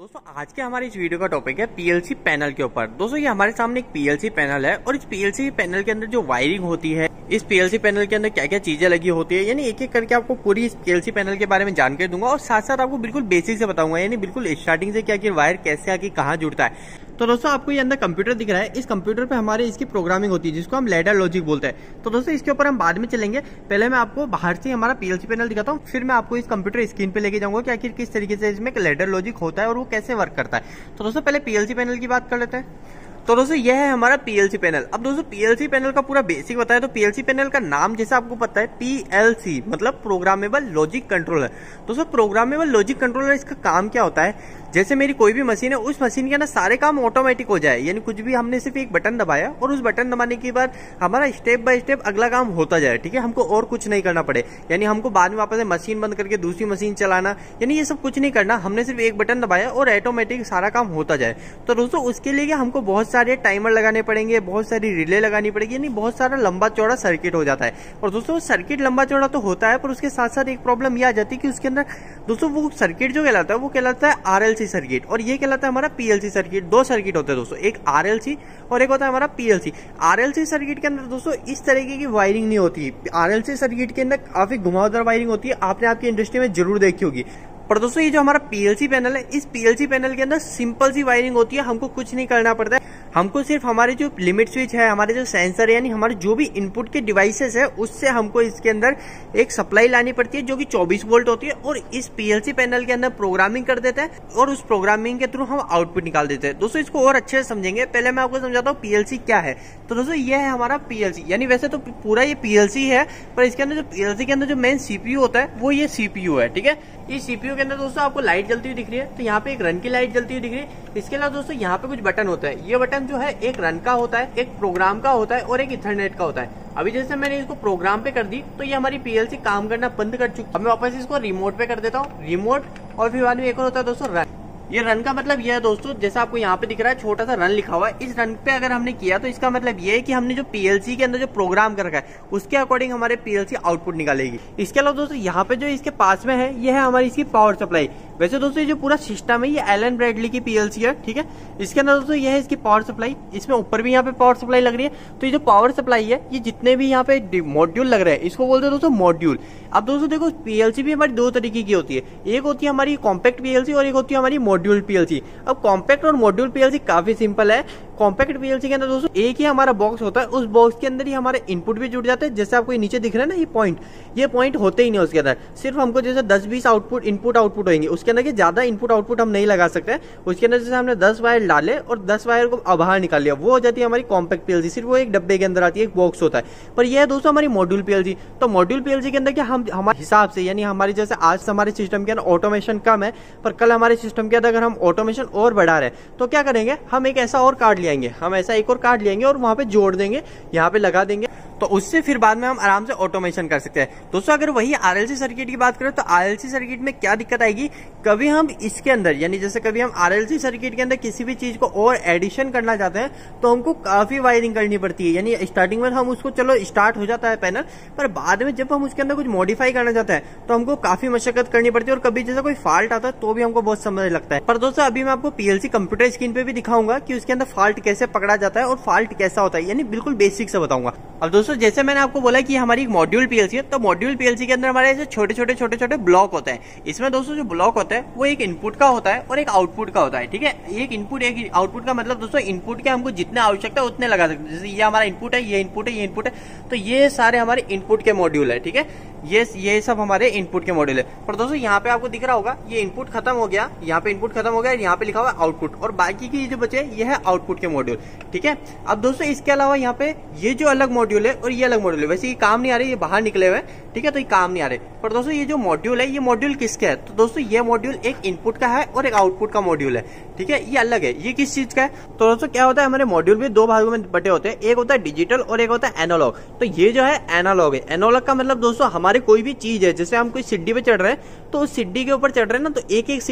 दोस्तों आज के हमारे इस वीडियो का टॉपिक है पीएलसी पैनल के ऊपर। दोस्तों ये हमारे सामने एक पीएलसी पैनल है और इस पीएलसी पैनल के अंदर जो वायरिंग होती है, इस पीएलसी पैनल के अंदर क्या क्या चीजें लगी होती है, यानी एक एक करके आपको पूरी इस पीएलसी पैनल के बारे में जानकारी दूंगा और साथ साथ आपको बिल्कुल बेसिक से बताऊंगा, यानी बिल्कुल स्टार्टिंग से क्या वायर कैसे आके कहाँ जुड़ता है। तो दोस्तों आपको ये अंदर कंप्यूटर दिख रहा है, इस कंप्यूटर पे हमारे इसकी प्रोग्रामिंग होती है जिसको हम लैडर लॉजिक बोलते हैं। तो दोस्तों इसके ऊपर हम बाद में चलेंगे, पहले मैं आपको बाहर से हमारा पीएलसी पैनल दिखाता हूँ, फिर मैं आपको इस कंप्यूटर स्क्रीन पे लेके जाऊंगा कि आखिर किस तरीके से इसमें लैडर लॉजिक होता है और वो कैसे वर्क करता है। तो दोस्तों पहले पीएलसी पैनल की बात कर लेते हैं। तो दोस्तों यह है हमारा पीएलसी पैनल। अब दोस्तों पीएलसी पैनल का पूरा बेसिक बताया तो पीएलसी पैनल का नाम जैसा आपको पता है, पीएलसी मतलब प्रोग्रामेबल लॉजिक कंट्रोलर। दोस्तों प्रोग्रामेबल लॉजिक कंट्रोलर, इसका काम क्या होता है, जैसे मेरी कोई भी मशीन है उस मशीन के अंदर सारे काम ऑटोमेटिक हो जाए, यानी कुछ भी हमने सिर्फ एक बटन दबाया और उस बटन दबाने के बाद हमारा स्टेप बाय स्टेप अगला काम होता जाए, ठीक है, हमको और कुछ नहीं करना पड़े, यानी हमको बाद में वापस मशीन बंद करके दूसरी मशीन चलाना, यानी ये सब कुछ नहीं करना, हमने सिर्फ एक बटन दबाया और ऑटोमेटिक सारा काम होता जाए। तो दोस्तों उसके लिए हमको बहुत सारे टाइमर लगाने पड़ेंगे, बहुत सारी रिले लगानी पड़ेगी, यानी बहुत सारा लंबा चौड़ा सर्किट हो जाता है। और दोस्तों सर्किट लंबा चौड़ा तो होता है, पर उसके साथ साथ एक प्रॉब्लम यह आ जाती है कि उसके अंदर दोस्तों वो सर्किट जो कहलाता है वो कहलाता है आरएल सर्किट और ये कहलाता है हमारा पीएलसी सर्किट। दो सर्किट होते हैं दोस्तों, एक आरएलसी और एक होता है हमारा पीएलसी। आरएलसी सर्किट के अंदर दोस्तों इस तरीके की वायरिंग नहीं होती, आरएलसी सर्किट के अंदर काफी घुमावदार वायरिंग होती है, आपने आपकी इंडस्ट्री में जरूर देखी होगी। पर दोस्तों ये जो हमारा पीएलसी पैनल है, इस पीएलसी पैनल के अंदर सिंपल सी वायरिंग होती है, हमको कुछ नहीं करना पड़ता है, हमको सिर्फ हमारे जो लिमिट स्विच है, हमारे जो सेंसर है, यानी हमारे जो भी इनपुट के डिवाइसेस है उससे हमको इसके अंदर एक सप्लाई लानी पड़ती है जो कि 24 वोल्ट होती है और इस पीएलसी पैनल के अंदर प्रोग्रामिंग कर देते हैं और उस प्रोग्रामिंग के थ्रू हम आउटपुट निकाल देते हैं। दोस्तों इसको और अच्छे से समझेंगे, पहले मैं आपको समझाता हूँ पीएलसी क्या है। तो दोस्तों ये है हमारा पीएलसी, यानी वैसे तो पूरा ये पीएलसी है, पर इसके अंदर जो पीएलसी के अंदर जो मेन सीपीयू होता है वो ये सीपीयू है, ठीक है। इस सीपीयू के अंदर दोस्तों आपको लाइट जलती हुई दिख रही है, तो यहाँ पे एक रन की लाइट जलती हुई दिख रही है। इसके अलावा दोस्तों यहाँ पे कुछ बटन होता है, ये बटन जो है एक रन का होता है, एक प्रोग्राम का होता है और एक इथरनेट का होता है। अभी जैसे मैंने इसको प्रोग्राम पे कर दी तो ये हमारी पीएलसी काम करना बंद कर चुकी है। अब मैं वापस इसको रिमोट पे कर देता हूँ, रिमोट, और फिर बाद में एक और होता है दोस्तों रन। ये रन का मतलब यह है दोस्तों, जैसा आपको यहाँ पे दिख रहा है छोटा सा रन लिखा हुआ है, इस रन पे अगर हमने किया तो इसका मतलब ये है कि हमने जो पीएलसी के अंदर जो प्रोग्राम कर रखा है उसके अकॉर्डिंग हमारे पीएलसी आउटपुट निकालेगी। इसके अलावा दोस्तों यहाँ पे जो इसके पास में है ये है हमारी इसकी पावर सप्लाई। वैसे दोस्तों ये जो पूरा सिस्टम है ये एलन ब्रैडली की पीएलसी है, ठीक है। इसके अंदर दोस्तों यह है इसकी पावर सप्लाई, इसमें ऊपर भी यहाँ पे पावर सप्लाई लग रही है। तो ये जो पावर सप्लाई है, ये जितने भी यहाँ पे मॉड्यूल लग रहे हैं इसको बोलते हैं दोस्तों मॉड्यूल। अब दोस्तों देखो पीएलसी भी हमारी दो तरीके की होती है, एक होती है हमारी कॉम्पैक्ट पीएलसी और एक होती है हमारी मॉड्यूल पीएलसी। अब कॉम्पैक्ट और मॉड्यूल पीएलसी काफी सिंपल है। कॉम्पैक्ट पीएलसी के अंदर दोस्तों एक ही हमारा बॉक्स होता है, उस बॉक्स के अंदर ही हमारे इनपुट भी जुड़ जाते हैं, जैसे आपको ये नीचे दिख रहा है ना ये पॉइंट होते ही नहीं उसके अंदर, सिर्फ हमको जैसे 10-20 इनपुट आउटपुट होंगे उसके अंदर, के ज्यादा इनपुट आउटपुट हम नहीं लगा सकते। उसके अंदर जैसे हमने 10 वायर डाले और 10 वायर को बाहर निकाल लिया, वो हो जाती है हमारी कॉम्पैक्ट पीएलसी, सिर्फ वो एक डब्बे के अंदर आती है, एक बॉक्स होता है। पर यह दोस्तों हमारी मॉड्यूल पीएलसी। तो मॉड्यूल पीएलसी के अंदर क्या हम हमारे हिसाब से, यानी हमारे जैसे आज हमारे सिस्टम के अंदर ऑटोमेशन कम है, पर कल हमारे सिस्टम के अंदर अगर हम ऑटोमेशन और बढ़ा रहे हैं तो क्या करेंगे, हम एक ऐसा और कार्ड लेंगे, हम ऐसा एक और कार्ड लेंगे और वहां पे जोड़ देंगे, यहाँ पे लगा देंगे, तो उससे फिर बाद में हम आराम से ऑटोमेशन कर सकते हैं। दोस्तों अगर वही आरएलसी सर्किट की बात करें तो आरएलसी सर्किट में क्या दिक्कत आएगी, कभी हम इसके अंदर, यानी जैसे कभी हम आरएलसी सर्किट के अंदर किसी भी चीज को और एडिशन करना चाहते हैं तो हमको काफी वायरिंग करनी पड़ती है, यानी स्टार्टिंग में हम उसको चलो स्टार्ट हो जाता है पैनल, पर बाद में जब हम उसके अंदर कुछ मॉडिफाई करना चाहते हैं तो हमको काफी मशक्कत करनी पड़ती है और कभी जैसे कोई फॉल्ट आता है तो भी हमको बहुत समय लगता है। पर दोस्तों अभी मैं आपको पीएलसी कंप्यूटर स्क्रीन पे भी दिखाऊंगा कि उसके अंदर फॉल्ट कैसे पकड़ा जाता है और फॉल्ट कैसा होता है, यानी बिल्कुल बेसिक से बताऊंगा। अब तो जैसे मैंने आपको बोला कि हमारी मॉड्यूल पीएलसी है, तो मॉड्यूल पीएलसी के अंदर हमारे छोटे छोटे ब्लॉक होते हैं। इसमें दोस्तों जो ब्लॉक होता है वो एक इनपुट का होता है और एक आउटपुट का होता है, ठीक है। एक इनपुट एक आउटपुट का मतलब दोस्तों इनपुट के हमको जितने आवश्यकता है उतने लगा सकते हैं, जैसे ये हमारा इनपुट है, ये इनपुट है, ये इनपुट है, तो ये सारे हमारे इनपुट के मॉड्यूल है, ठीक है, ये सब हमारे इनपुट के मॉड्यूल है। पर दोस्तों यहाँ पे आपको दिख रहा होगा ये इनपुट खत्म हो गया, यहाँ पे इनपुट खत्म हो गया, यहाँ पे लिखा हुआ आउटपुट और बाकी की जो बचे ये है आउटपुट के मॉड्यूल, ठीक है। अब दोस्तों इसके अलावा यहाँ पे ये जो अलग मॉड्यूल है और ये अलग मॉड्यूल है, वैसे ये काम नहीं आ रहे, ये बाहर निकले हुए हैं, ठीक है, तो ये काम नहीं आ रहे। पर दोस्तों ये जो मॉड्यूल है ये मॉड्यूल किसका है, तो दोस्तों ये मॉड्यूल एक इनपुट का है और एक आउटपुट का मॉड्यूल है, ठीक है, ये अलग है। ये किस चीज का है, तो दोस्तों क्या होता है हमारे मॉड्यूल भी दो भागों में बटे होते हैं, एक होता है डिजिटल और एक होता है एनालॉग। तो ये जो है एनालॉग है, एनालॉग का मतलब दोस्तों हमारे कोई भी चीज है, जैसे हम कोई सीढ़ी पे चढ़ रहे हैं तो उस सीढ़ी के ऊपर चढ़ रहे हैं ना, तो एक एक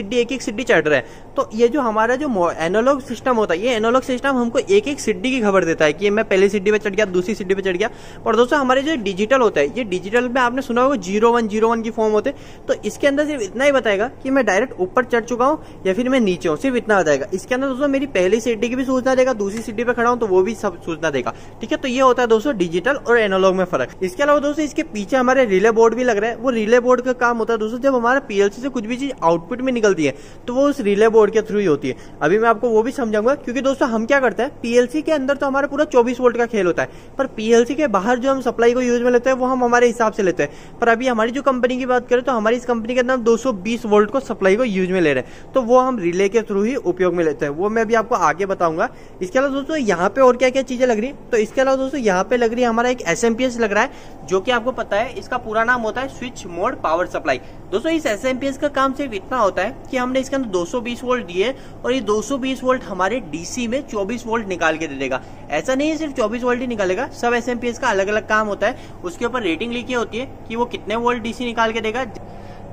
सीढ़ी चढ़ रहे हैं, तो ये जो हमारा जो एनालॉग सिस्टम होता है, ये एनालॉग सिस्टम हमको एक एक सीढ़ी की खबर देता है कि मैं पहली सीढ़ी पे चढ़ गया, दूसरी सीढ़ी पे चढ़ गया। और दोस्तों हमारे जो डिजिटल होता है, ये डिजिटल में आपने सुना होगा 010 0-1 की फॉर्म होते, तो इसके अंदर सिर्फ इतना ही बताएगा कि मैं डायरेक्ट ऊपर चढ़ चुका हूँ या फिर मैं नीचे हूँ, सिर्फ इतना बताएगा। इसके अंदर दोस्तों मेरी पहली सीढ़ी की भी सूचना देगा, दूसरी सीढ़ी पे खड़ा हूँ तो वो भी सब सूचना देगा, ठीक है। तो ये होता है दोस्तों डिजिटल और एनालॉग में फर्क। इसके अलावा दोस्तों इसके पीछे हमारे रिले बोर्ड भी लग रहा है। वो रिले बोर्ड का काम होता है दोस्तों, जब हमारा पीएलसी से कुछ भी चीज आउटपुट में निकलती है तो वो उस रिले बोर्ड के थ्रू ही होती है। अभी मैं आपको वो भी समझाऊंगा, क्योंकि दोस्तों हम क्या करते हैं, पीएलसी के अंदर तो हमारा पूरा 24 वोल्ट का खेल होता है, पर पीएलसी के बाहर जो हम सप्लाई को यूज में लेते हैं वो हम हमारे हिसाब से लेते हैं। पर अभी हमारी जो कंपनी की बात करें तो हमारी इस कंपनी के अंदर 220 वोल्ट को सप्लाई को यूज में ले रहे हैं, तो वो हम रिले के थ्रू ही उपयोग में लेते हैं, वो मैं अभी आपको आगे बताऊंगा। इसके अलावा दोस्तों यहाँ पे और क्या क्या चीजें लग रही, तो इसके अलावा दोस्तों यहाँ पे लग रही है हमारा एक एसएमपीएस लग रहा है, जो कि आपको पता है इसका पूरा नाम होता है स्विच मोड पावर सप्लाई। दोस्तों इस एसएमपीएस का काम सिर्फ इतना होता है कि हमने इसके अंदर 220 वोल्ट दिए और ये 220 वोल्ट हमारे डीसी में 24 वोल्ट निकाल के दे देगा। ऐसा नहीं है सिर्फ 24 वोल्ट ही निकालेगा, सब एसएमपीएस का अलग अलग काम होता है, उसके ऊपर रेटिंग लिखी होती है कि वो कितने वोल्ट डीसी निकाल के देगा।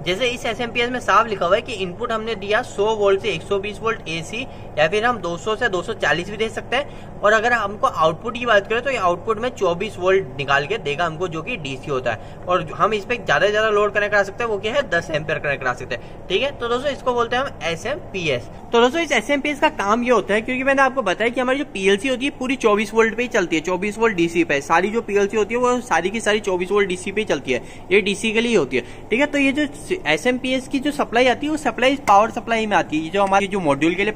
जैसे इस एसएमपीएस में साफ लिखा हुआ है कि इनपुट हमने दिया 100 वोल्ट से 120 वोल्ट एसी, या फिर हम 200 से 240 भी दे सकते हैं, और अगर हमको आउटपुट की बात करें तो ये आउटपुट में 24 वोल्ट निकाल के देगा हमको, जो कि डीसी होता है। और हम इस पर ज्यादा से ज्यादा लोड कनेक्ट करा सकते हैं, वो क्या है 10 एम्पियर कनेक्ट करा सकते हैं, ठीक है। तो दोस्तों इसको बोलते हैं हम एसएमपीएस। तो दोस्तों इस एसएमपीएस का काम ये होता है, क्योंकि मैंने आपको बताया कि हमारी जो पीएलसी होती है पूरी 24 वोल्ट पे ही चलती है, 24 वोल्ट डीसी पे सारी जो पीएलसी होती है वो सारी की सारी 24 वोल्ट डीसी पे चलती है, ये डीसी के लिए होती है, ठीक है। तो ये जो एसएमपीएस की जो सप्लाई आती है वो सप्लाई पावर सप्लाई में आती है, जो हमारी जो मॉड्यूल के लिए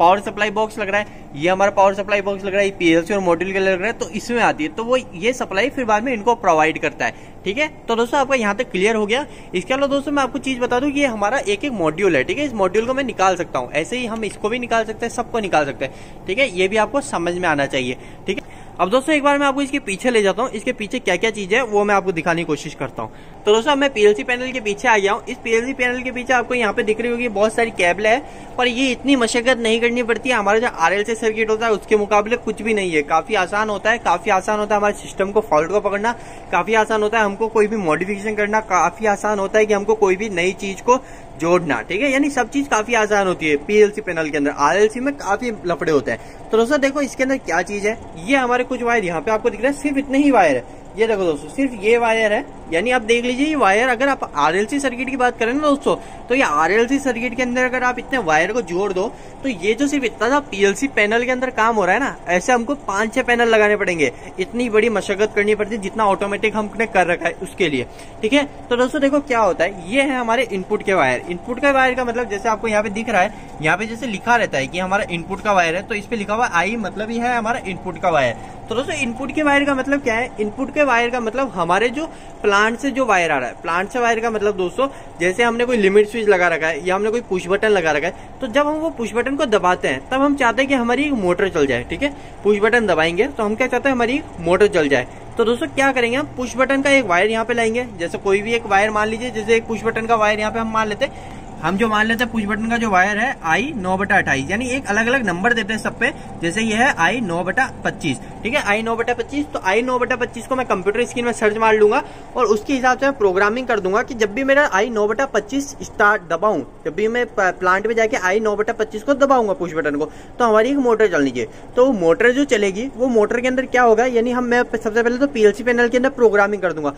पावर सप्लाई बॉक्स लग रहा है, ये हमारा पावर सप्लाई बॉक्स लग रहा है, पीएलसी और मॉड्यूल के लिए लग रहा है, तो इसमें आती है, तो वो ये सप्लाई फिर बाद में इनको प्रोवाइड करता है, ठीक है। तो दोस्तों आपका यहाँ तक क्लियर हो गया। इसके अलावा दोस्तों मैं आपको चीज बता दूं कि ये हमारा एक एक मॉड्यूल है, ठीक है। इस मॉड्यूल को मैं निकाल सकता हूँ, ऐसे ही हम इसको भी निकाल सकते हैं, सबको निकाल सकते हैं, ठीक है, ये भी आपको समझ में आना चाहिए, ठीक है। अब दोस्तों एक बार मैं आपको इसके पीछे ले जाता हूँ, इसके पीछे क्या क्या चीज है वो मैं आपको दिखाने की कोशिश करता हूँ। तो दोस्तों मैं पीएलसी पैनल के पीछे आ गया हूँ। इस पीएलसी पैनल के पीछे आपको यहाँ पे दिख रही होगी बहुत सारी केबलें हैं, पर ये इतनी मशक्कत नहीं करनी पड़ती है। हमारा जो आरएलसी सर्किट होता है उसके मुकाबले कुछ भी नहीं है, काफी आसान होता है, काफी आसान होता है हमारे सिस्टम को फॉल्ट को पकड़ना, काफी आसान होता है हमको कोई भी मॉडिफिकेशन करना, काफी आसान होता है कि हमको कोई भी नई चीज को जोड़ना, ठीक है, यानी सब चीज काफी आसान होती है पीएलसी पैनल के अंदर। आरएलसी में काफी लफड़े होते हैं। तो दोस्तों देखो इसके अंदर क्या चीज है, ये हमारे कुछ वायर यहाँ पे आपको दिख रहा है, सिर्फ इतने ही वायर है, ये देखो दोस्तों सिर्फ ये वायर है, यानी आप देख लीजिए ये वायर। अगर आप आरएलसी सर्किट की बात करें ना दोस्तों, तो ये आरएलसी सर्किट के अंदर अगर आप इतने वायर को जोड़ दो तो ये जो सिर्फ इतना सा पीएलसी पैनल के अंदर काम हो रहा है ना, ऐसे हमको 5-6 पैनल लगाने पड़ेंगे, इतनी बड़ी मशक्कत करनी पड़ती है जितना ऑटोमेटिक हमने कर रखा है उसके लिए, ठीक है। तो दोस्तों देखो क्या होता है, ये है हमारे इनपुट के वायर। इनपुट का वायर का मतलब जैसे आपको यहाँ पे दिख रहा है, यहाँ पे जैसे लिखा रहता है कि हमारा इनपुट का वायर है, तो इस पे लिखा हुआ आई मतलब ये है हमारा इनपुट का वायर। तो दोस्तों इनपुट के वायर का मतलब क्या है, इनपुट के वायर का मतलब हमारे जो प्लांट से जो वायर आ रहा है, प्लांट से वायर का मतलब दोस्तों जैसे हमने कोई लिमिट स्विच लगा रखा है या हमने कोई पुश बटन लगा रखा है, तो जब हम वो पुश बटन को दबाते हैं तब हम चाहते हैं कि हमारी एक मोटर चल जाए, ठीक है। पुश बटन दबाएंगे तो हम क्या चाहते हैं, हमारी एक मोटर चल जाए। तो दोस्तों क्या करेंगे, हम पुश बटन का एक वायर यहाँ पे लाएंगे, जैसे कोई भी एक वायर मान लीजिए, जैसे एक पुश बटन का वायर यहाँ पे हम मान लेते हैं, हम जो मान लेते हैं पुश बटन का जो वायर है I 9/28, यानी एक अलग अलग नंबर देते हैं सब पे, जैसे ये है I 9/25, ठीक है, I 9/25। तो I 9/25 को मैं कंप्यूटर स्क्रीन में सर्च मार लूंगा और उसके हिसाब से मैं प्रोग्रामिंग कर दूंगा कि जब भी मेरा I 9/25 स्टार्ट दबाऊं, जब भी मैं प्लांट में जाके I 9/25 को दबाऊंगा पुश बटन को, तो हमारी एक मोटर चलनी चाहिए। तो मोटर जो चलेगी वो मोटर के अंदर क्या होगा, यानी मैं सबसे पहले तो पीएलसी पैनल के अंदर प्रोग्रामिंग कर दूंगा,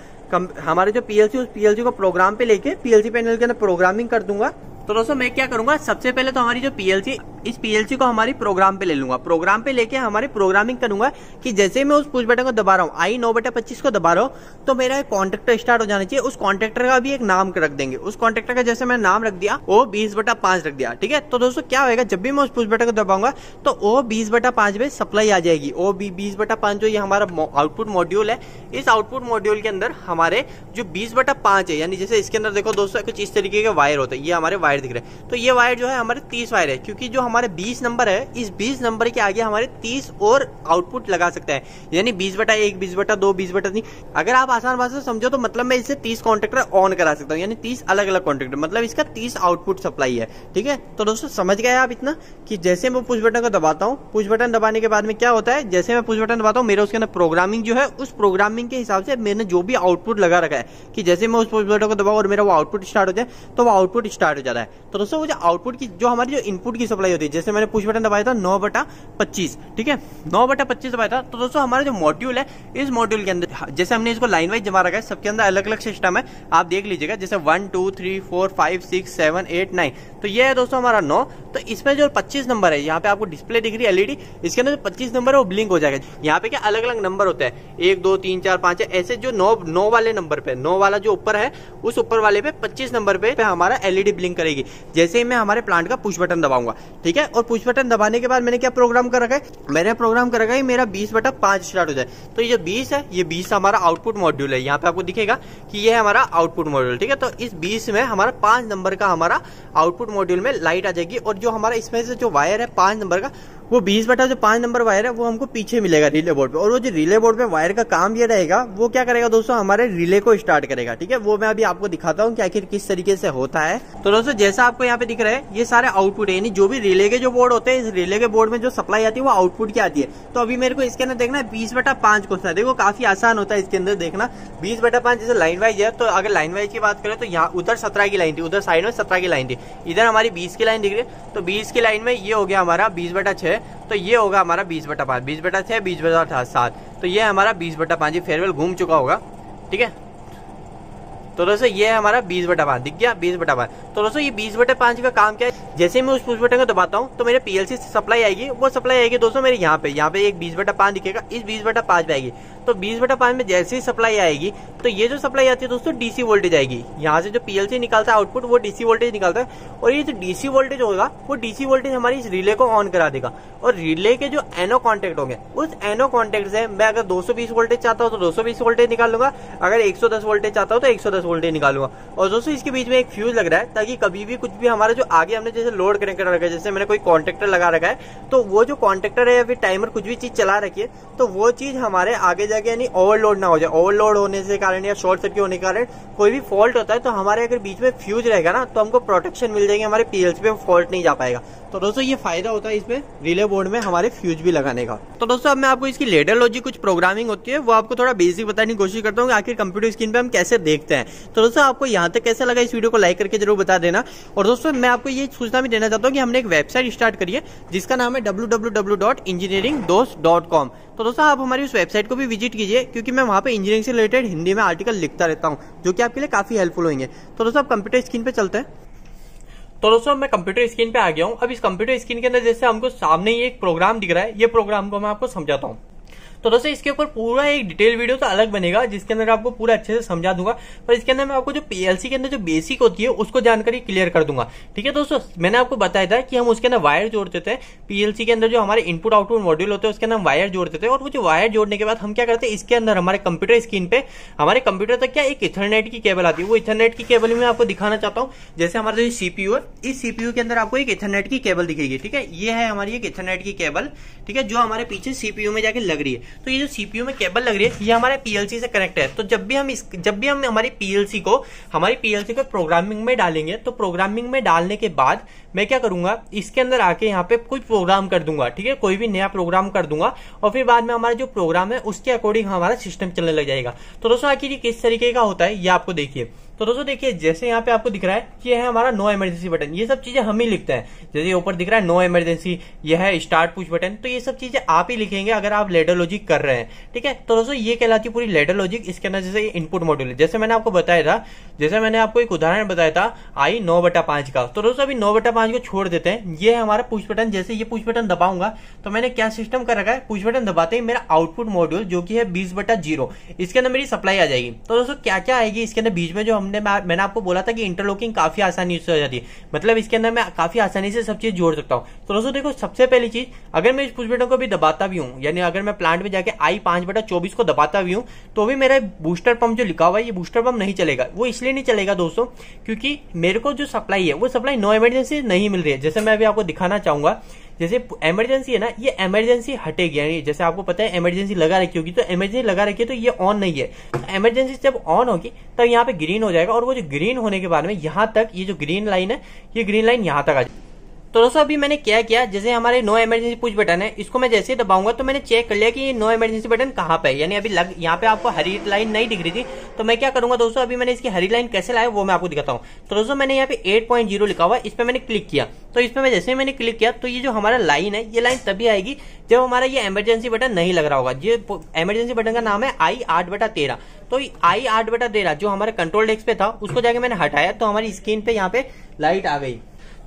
हमारे जो पीएलसी उस पीएलसी को प्रोग्राम पे लेके पीएलसी पैनल के अंदर प्रोग्रामिंग कर दूंगा। तो दोस्तों मैं क्या करूंगा, सबसे पहले तो हमारी जो पीएलसी, इस पीएलसी को हमारी प्रोग्राम पे ले लूंगा, प्रोग्राम पे लेके हमारे प्रोग्रामिंग करूंगा कि जैसे मैं उस पुश बटन को दबा रहा हूँ, I 9/25 को दबा रहा हूँ, तो मेरा एक कॉन्ट्रैक्टर स्टार्ट हो जाना चाहिए। उस कॉन्ट्रैक्टर का भी एक नाम रख देंगे, उस कॉन्ट्रैक्टर का जैसे मैंने नाम रख दिया O 20/5 रख दिया, ठीक है। तो दोस्तों क्या होगा, जब भी मैं उस पुश बटन को दबाऊंगा तो O 20/5 में सप्लाई आ जाएगी। O 20/5 जो ये हमारा आउटपुट मॉड्यूल है, इस आउटपुट मॉड्यूल के अंदर हमारे जो 20/5 है, यानी जैसे इसके अंदर देखो दोस्तों कुछ इस तरीके के वायर होते हैं, ये हमारे वायर दिख रहे हैं, तो ये वायर जो है हमारे 30 वायर है, क्योंकि जो हमारे 20 नंबर है, इस 20 नंबर के आगे हमारे 30 और आउटपुट लगा सकते हैं, यानी 20/1, 20/2, 20/3। अगर आप आसान भाषा से समझो तो मतलब मैं इससे 30 कॉन्ट्रैक्टर ऑन करा सकता हूँ, यानी 30 अलग अलग कॉन्ट्रैक्टर, मतलब इसका 30 आउटपुट सप्लाई है, ठीक है। तो दोस्तों समझ गए आप इतना कि जैसे मैं पुश बटन को दबाता हूँ, पुश बटन दबाने के बाद में क्या होता है, जैसे मैं पुश बटन दबाता हूँ मेरे उसके अंदर प्रोग्रामिंग जो है, उस प्रोग्रामिंग के हिसाब से मैंने जो भी आउटपुट लगा रखा है कि जैसे मैं उस पुश बटन को दबाऊँ और मेरा वो आउटपुट स्टार्ट हो जाए, तो वो आउटपुट स्टार्ट हो जा रहा है। तो दोस्तों वो जो आउटपुट की जो हमारी जो इनपुट की सप्लाई दी। जैसे मैंने पुश बटन दबाया था 9/25, ठीक है, 9/25 दबाया था। तो दोस्तों हमारा जो मॉड्यूल है, इस मॉड्यूल के अंदर जैसे हमने इसको लाइन वाइज जमा रखा है, सबके अंदर अलग अलग सिस्टम है, आप देख लीजिएगा। जैसे 1 2 3 4 5 6 7 8 9, तो ये है दोस्तों हमारा 9। तो इसमें जो 25 नंबर है, यहाँ पे आपको डिस्प्ले दिख रही है एलईडी, इसके अंदर 25 नंबर है वो ब्लिंक हो जाएगा। यहाँ पे क्या अलग अलग नंबर होता है, 1 2 3 4 5 ऐसे। जो 9 वाले नंबर पे, 9 वाला जो ऊपर है, उस ऊपर वाले पे 25 नंबर पे हमारा एलईडी ब्लिंक करेगी। जैसे ही मैं हमारे प्लांट का पुश बटन दबाऊंगा, ठीक है, और पुश बटन दबाने के बाद मैंने क्या प्रोग्राम कर रखा है, मैंने प्रोग्राम कर रखा है मेरा 20/5 स्टार्ट हो जाए। तो ये 20 है, ये 20 हमारा आउटपुट मॉड्यूल है। यहाँ पे आपको दिखेगा कि ये हमारा आउटपुट मॉड्यूल, ठीक है। तो इस 20 में हमारा 5 नंबर का हमारा आउटपुट मॉड्यूल में लाइट आ जाएगी। और जो हमारा इसमें से जो वायर है 5 नंबर का, वो 20/5 नंबर वायर है, वो हमको पीछे मिलेगा रिले बोर्ड पे। और वो जो रिले बोर्ड पे वायर का काम ये रहेगा, वो क्या करेगा दोस्तों, हमारे रिले को स्टार्ट करेगा, ठीक है। वो मैं अभी आपको दिखाता हूँ कि आखिर किस तरीके से होता है। तो दोस्तों जैसा आपको यहाँ पे दिख रहा है, ये सारे आउटपुट है, यानी जो भी रिले के जो बोर्ड होते हैं, इस रिले के बोर्ड में जो सप्लाई आती है वो आउटपुट की आती है। तो अभी मेरे को इसके अंदर देखना है 20/5 कौन सा है। देखो काफी आसान होता है इसके अंदर देखना, 20/5 जैसे लाइन वाइज है। तो अगर लाइन वाइज की बात करें तो यहाँ उधर 17 की लाइन थी, उधर साइड में 17 की लाइन थी, इधर हमारी 20 की लाइन दिख रही है। तो 20 की लाइन में ये हो गया हमारा 20/6, तो ये होगा हमारा 20/5, 20/6, 20/7। तो ये हमारा 20/5, ये फेयरवेल घूम चुका होगा, ठीक है। तो दोस्तों ये हमारा 20/5 दिख गया, 20/5। तो दोस्तों ये 20/5 का काम क्या है, जैसे मैं उस पुश बटन को दबाता हूँ तो मेरे पीएलसी से सप्लाई आएगी, वो सप्लाई आएगी दोस्तों मेरे यहाँ पे एक 20/5 दिखेगा, इस 20/5 पे आएगी। तो 20/5 में जैसे ही सप्लाई आएगी, तो ये जो सप्लाई आती है दोस्तों डीसी वोल्टेज आएगी। यहाँ से जो पीएलसी निकालता है आउटपुट, वो डीसी वोल्टेज निकालता है, और ये जो डीसी वोल्टेज होगा, वो डीसी वोल्टेज हमारी इस रिले को ऑन करा देगा। और रिले के जो एनो कॉन्टेक्ट होंगे, उस एनो कॉन्टेक्ट से मैं अगर 220 वोल्टेज चाहता हूँ तो 220 वोल्टेज निकाल लूंगा, अगर 110 वोल्टेज चाहता हूँ तो 110 वोल्टेज निकालूंगा। और दोस्तों इसके बीच में एक फ्यूज लग रहा है, ताकि कभी भी कुछ भी हमारा जो आगे हमने जैसे लोड कनेक्ट रखा है, जैसे मैंने कोई कॉन्टेक्टर लगा रखा है, तो वो जो कॉन्टेक्टर है या फिर टाइमर कुछ भी चीज चला रखी है, तो वो चीज हमारे आगे जाके यानी ओवरलोड ना हो जाए। ओवरलोड होने के कारण या शॉर्ट सर्किट होने के कारण कोई भी फॉल्ट होता है, तो हमारे अगर बीच में फ्यूज रहेगा ना, तो हमको प्रोटेक्शन मिल जाएगी, हमारे पीएलसी पे फॉल्ट नहीं जा पाएगा। तो दोस्तों ये फायदा होता है इसमें रिले बोर्ड में हमारे फ्यूज भी लगाने का। तो दोस्तों अब मैं आपको इसकी लेडर लॉजिक कुछ प्रोग्रामिंग होती है वो आपको थोड़ा बेसिक बताने की कोशिश करता हूँ, आखिर कंप्यूटर स्क्रीन पे हम कैसे देखते हैं। तो दोस्तों आपको यहाँ तक कैसा लगा, इस वीडियो को लाइक करके जरूर बता देना। और दोस्तों मैं आपको ये सूचना भी देना चाहता हूँ कि हमने एक वेबसाइट स्टार्ट करी है, जिसका नाम है www.engineeringdost.com। तो दोस्तों आप हमारी उस वेबसाइट को भी विजिट कीजिए, क्योंकि मैं वहाँ पे इंजीनियरिंग से रिलेटेड हिंदी में आर्टिकल लिखता रहता हूँ, जो कि आपके लिए काफी हेल्पफुल होंगे। तो दोस्तों आप कंप्यूटर स्क्रीन पे चलते हैं। तो दोस्तों मैं कंप्यूटर स्क्रीन पे आ गया हूँ। अब इस कंप्यूटर स्क्रीन के अंदर जैसे हमको सामने ही एक प्रोग्राम दिख रहा है, ये प्रोग्राम को मैं आपको समझाता हूँ। तो दोस्तों इसके ऊपर पूरा एक डिटेल वीडियो तो अलग बनेगा, जिसके अंदर आपको पूरा अच्छे से समझा दूंगा, पर इसके अंदर मैं आपको जो पीएलसी के अंदर जो बेसिक होती है उसको जानकारी क्लियर कर दूंगा, ठीक है। दोस्तों मैंने आपको बताया था कि हम उसके अंदर वायर जोड़ते थे, पीएलसी के अंदर जो हमारे इनपुट आउटपुट मॉड्यूल होते हैं उसके अंदर हम वायर जोड़ते थे। और वो जो वायर जोड़ने के बाद हम क्या करते हैं, इसके अंदर हमारे कंप्यूटर स्क्रीन पे हमारे कंप्यूटर तक क्या एक इथरनेट की केबल आती है, वो इथरनेट की केबल में आपको दिखाना चाहता हूँ। जैसे हमारा जो सीपीयू है, इस सीपीयू के अंदर आपको एक इथरनेट की केबल दिखेगी, ठीक है। ये है हमारी एक इथरनेट की केबल, ठीक है, जो हमारे पीछे सीपीयू में जाके लग रही है। तो ये जो सीपीयू में केबल लग रही है, ये हमारे पीएलसी से कनेक्ट है। तो जब भी हम हमारी पीएलसी को प्रोग्रामिंग में डालेंगे, तो प्रोग्रामिंग में डालने के बाद मैं क्या करूंगा, इसके अंदर आके यहाँ पे कुछ प्रोग्राम कर दूंगा, ठीक है, कोई भी नया प्रोग्राम कर दूंगा। और फिर बाद में हमारा जो प्रोग्राम है उसके अकॉर्डिंग हमारा सिस्टम चलने लग जाएगा। तो दोस्तों आखिर ये किस तरीके का होता है ये आपको देखिए। तो दोस्तों देखिए जैसे यहाँ पे आपको दिख रहा है, ये है हमारा नो इमरजेंसी बटन, ये सब चीजें हम ही लिखते हैं। जैसे ऊपर दिख रहा है नो इमरजेंसी, ये है स्टार्ट पुश बटन, तो ये सब चीजें आप ही लिखेंगे अगर आप लेडर लॉजिक कर रहे हैं, ठीक है। तो दोस्तों ये कहलाती है पूरी लेडर लॉजिक। इसके अंदर जैसे इनपुट मॉड्यूल है, जैसे मैंने आपको बताया था, जैसे मैंने आपको एक उदाहरण बताया था आई 9/5 का। तो दोस्तों अभी 9/5 को छोड़ देते हैं, ये है हमारा पुश बटन। जैसे ये पुश बटन दबाऊंगा, तो मैंने क्या सिस्टम कर रखा है, पुश बटन दबाते ही मेरा आउटपुट मॉड्यूल जो की है 20/0, इसके अंदर मेरी सप्लाई आ जाएगी। तो दोस्तों क्या क्या आएगी इसके अंदर, बीच में जो मैंने आपको बोला था कि इंटरलॉकिंग काफी आसानी से हो जाती है, मतलब इसके अंदर मैं काफी आसानी से सब चीज जोड़ सकता हूँ। तो दोस्तों देखो सबसे पहली चीज, अगर मैं इस पुश बटन को भी दबाता भी हूँ, यानी अगर मैं प्लांट में जाके आई 5/24 को दबाता भी हूँ, तो भी मेरा बूस्टर पंप जो लिखा हुआ है, ये बूस्टर पंप नहीं चलेगा। वो इसलिए नहीं चलेगा दोस्तों, क्योंकि मेरे को जो सप्लाई है वो सप्लाई नो इमरजेंसी नहीं मिल रही है। जैसे मैं अभी आपको दिखाना चाहूंगा, जैसे इमरजेंसी है ना, ये इमरजेंसी हटेगी, यानी जैसे आपको पता है इमरजेंसी लगा रखी होगी, तो इमरजेंसी लगा रखी है तो ये ऑन नहीं है। तो इमरजेंसी जब ऑन होगी तब यहाँ पे ग्रीन हो जाएगा, और वो जो ग्रीन होने के बाद में यहाँ तक ये जो ग्रीन लाइन है, ये ग्रीन लाइन यहाँ तक आ जाएगी। तो दोस्तों अभी मैंने क्या किया, जैसे हमारे नो इमरजेंसी पुश बटन है, इसको मैं जैसे दबाऊंगा तो मैंने चेक कर लिया कि नो इमरजेंसी बटन कहाँ पे है, यानी अभी यहाँ पे आपको हरी लाइन नहीं दिख रही थी। तो मैं क्या करूंगा दोस्तों, अभी मैंने इसकी हरी लाइन कैसे लाया वो मैं आपको दिखाता हूँ। तो दोस्तों मैंने यहाँ पे 8.0 लिखा हुआ, इस पर मैंने क्लिक किया, तो इस पर मैं जैसे ही मैंने क्लिक किया तो ये जो हमारा लाइन है, ये लाइन तभी आएगी जब हमारा ये इमरजेंसी बटन नहीं लग रहा होगा। ये इमरजेंसी बटन का नाम है I-8/13। तो I-8/13 जो हमारे कंट्रोल डेस्क पे था उसको जाके मैंने हटाया तो हमारी स्क्रीन पे यहाँ पे लाइट आ गई।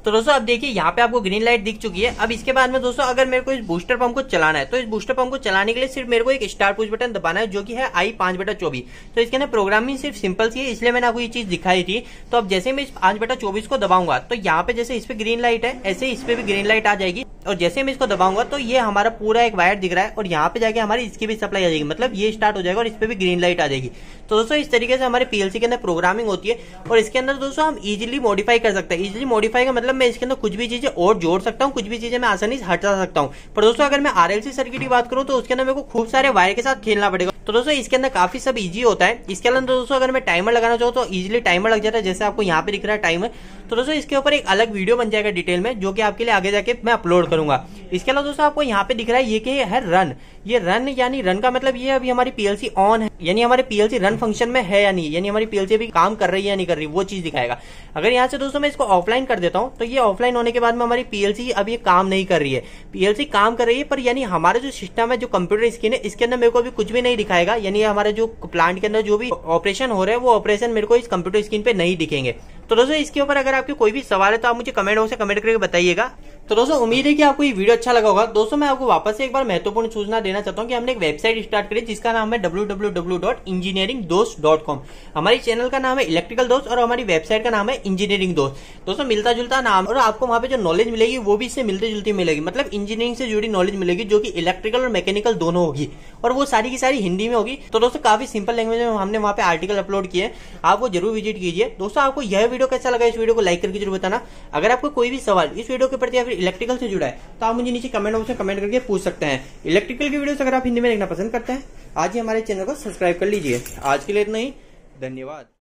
तो दोस्तों अब देखिए यहाँ पे आपको ग्रीन लाइट दिख चुकी है। अब इसके बाद में दोस्तों अगर मेरे को इस बूस्टर पंप को चलाना है, तो इस बूस्टर पंप को चलाने के लिए सिर्फ मेरे को एक स्टार पुश बटन दबाना है, जो कि है I-5/24। तो इसके अंदर प्रोग्रामिंग सिर्फ सिंपल सी है, इसलिए मैंने आपको ये चीज दिखाई थी। तो अब जैसे मैं इस 5/24 को दबाऊंगा तो यहाँ पे जैसे इस पे ग्रीन लाइट है, ऐसे इस पे भी ग्रीन लाइट आ जाएगी। और जैसे मैं इसको दबाऊंगा तो ये हमारा पूरा एक वायर दिख रहा है और यहाँ पे जाके हमारी इसकी भी सप्लाई आ जाएगी, मतलब ये स्टार्ट हो जाएगा और इस पे भी ग्रीन लाइट आ जाएगी। तो दोस्तों इस तरीके से हमारे पीएलसी के अंदर प्रोग्रामिंग होती है और इसके अंदर दोस्तों हम इजीली मॉडिफाई कर सकते हैं। इजीली मॉडिफाई का मतलब मैं इसके अंदर कुछ भी चीजें और जोड़ सकता हूँ, कुछ भी चीजें मैं आसानी से हटा सकता हूँ। पर दोस्तों अगर मैं RLC सर्किट की बात करूँ तो उसके अंदर मेरे को खूब सारे वायर के साथ खेलना पड़ेगा। तो दोस्तों इसके अंदर काफी सब इजी होता है। इसके अंदर दोस्तों अगर मैं टाइमर लगाना चाहूँ तो इजीली टाइमर लग जाता है, जैसे आपको यहाँ पे दिख रहा है टाइमर। तो दोस्तों इसके ऊपर एक अलग वीडियो बन जाएगा डिटेल में, जो कि आपके लिए आगे जाके मैं अपलोड करूंगा। इसके अलावा दोस्तों आपको यहाँ पे दिख रहा है ये क्या है, रन। ये रन यानी रन का मतलब ये अभी हमारी पीएलसी ऑन है, यानी हमारे पीएलसी रन फंक्शन में है या नहीं, यानी हमारी पीएलसी अभी काम कर रही है या नहीं कर रही, वो चीज दिखाएगा। अगर यहाँ से दोस्तों मैं इसको ऑफलाइन कर देता हूँ तो ये ऑफलाइन होने के बाद में हमारी पीएलसी अभी काम नहीं कर रही है। पीएलसी काम कर रही है पर यानी हमारा जो सिस्टम है, जो कंप्यूटर स्क्रीन है, इसके अंदर मेरे को अभी कुछ भी नहीं दिखाएगा, यानी हमारे जो प्लांट के अंदर जो भी ऑपरेशन हो रहे हैं वो ऑपरेशन मेरे को इस कंप्यूटर स्क्रीन पे नहीं दिखेंगे। तो दोस्तों इसके ऊपर अगर आपके कोई भी सवाल है तो आप मुझे कमेंट बॉक्स में कमेंट करके बताइएगा। तो दोस्तों उम्मीद है कि आपको ये वीडियो अच्छा लगा होगा। दोस्तों मैं आपको वापस से एक बार महत्वपूर्ण सूचना देना चाहता हूँ कि हमने एक वेबसाइट स्टार्ट करी जिसका नाम है www.engineeringdost.com। हमारे चैनल का नाम है इलेक्ट्रिकल दोस्त और हमारी वेबसाइट का नाम है इंजीनियरिंग दोस्त। दोस्तों मिलता जुलता नाम, और आपको वहाँ पे जो नॉलेज मिलेगी वो भी इससे मिलती जुलती मिलेगी, मतलब इंजीनियरिंग से जुड़ी नॉलेज मिलेगी जो कि इलेक्ट्रिकल और मैकेनिकल दोनों होगी, और वो सारी की सारी हिंदी में होगी। तो दोस्तों काफी सिंपल लैंग्वेज में हमने वहाँ पे आर्टिकल अपलोड किए, आप वो जरूर विजिट कीजिए। दोस्तों आपको यह वीडियो कैसा लगा इस वीडियो को लाइक करके जरूर बताना। अगर आपको कोई भी सवाल इस वीडियो के प्रति या फिर इलेक्ट्रिकल से जुड़ा है तो आप मुझे नीचे कमेंट बॉक्स में कमेंट करके पूछ सकते हैं। इलेक्ट्रिकल की वीडियोस अगर आप हिंदी में देखना पसंद करते हैं, आज ही हमारे चैनल को सब्सक्राइब कर लीजिए। आज के लिए इतना ही, धन्यवाद।